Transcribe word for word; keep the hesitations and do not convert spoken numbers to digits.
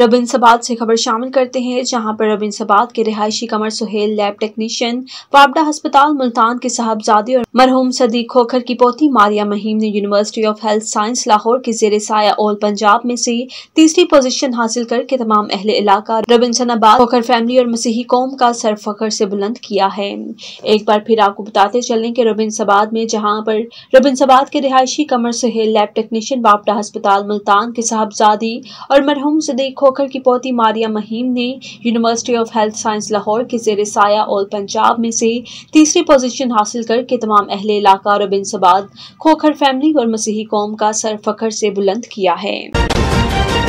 Robin सबाद से खबर शामिल करते हैं, जहां पर रोबिन सबाद के रिहायशी कमर सुहेल लैब टेक्नीशियन पाबड़ा हस्पताल मुल्तान के साहबजादे और मरहूम सदीक खोखर की पोती मारिया महीम ने university of health science Lahore के जेर साया ऑल पंजाब में से तीसरी पोजीशन हासिल करके तमाम अहले इलाका रोबिन सबाद खोखर फैमिली और मसीही कौम का सर फखर से बुलंद किया है। एक बार फिर आपको बताते चलें कि रोबिन सबाद में जहाँ पर रोबिन सबाद के रिहायशी कमर सुहेल लैब टेक्नीशियन पाबड़ा हस्पताल मुल्तान के साहबजादी और मरहूम सदीक खोखर की पोती मारिया महीम ने university of health science Lahore के जेर साया ऑल पंजाब में से तीसरी पोजीशन हासिल करके तमाम अहले इलाका रोबिन सबाद खोखर फैमिली और मसीही कौम का सर फखर से बुलंद किया है।